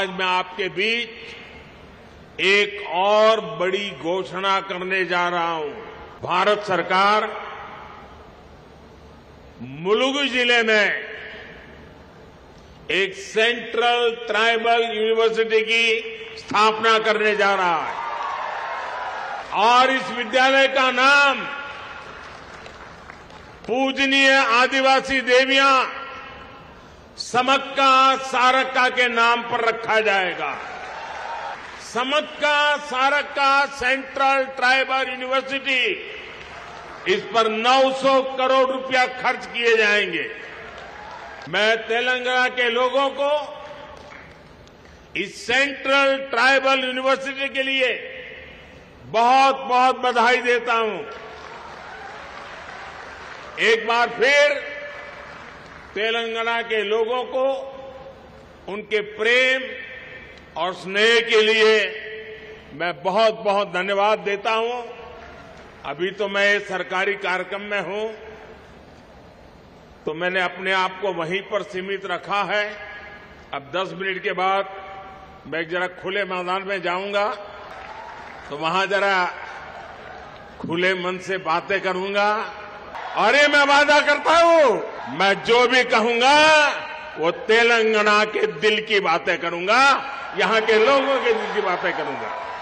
आज मैं आपके बीच एक और बड़ी घोषणा करने जा रहा हूं। भारत सरकार मुलुगु जिले में एक सेंट्रल ट्राइबल यूनिवर्सिटी की स्थापना करने जा रहा है और इस विद्यालय का नाम पूजनीय आदिवासी देवियां समक्का सारक्का के नाम पर रखा जाएगा। Sammakka Sarakka central tribal university, इस पर 900 करोड़ रुपया खर्च किए जाएंगे। मैं तेलंगाना के लोगों को इस सेंट्रल ट्राइबल यूनिवर्सिटी के लिए बहुत बहुत बधाई देता हूं। एक बार फिर तेलंगाना के लोगों को उनके प्रेम और स्नेह के लिए मैं बहुत बहुत धन्यवाद देता हूं। अभी तो मैं सरकारी कार्यक्रम में हूं तो मैंने अपने आप को वहीं पर सीमित रखा है। अब 10 मिनट के बाद मैं जरा खुले मैदान में जाऊंगा तो वहां जरा खुले मन से बातें करूंगा। अरे मैं वादा करता हूं, मैं जो भी कहूंगा वो तेलंगाना के दिल की बातें करूंगा, यहां के लोगों के दिल की बातें करूंगा।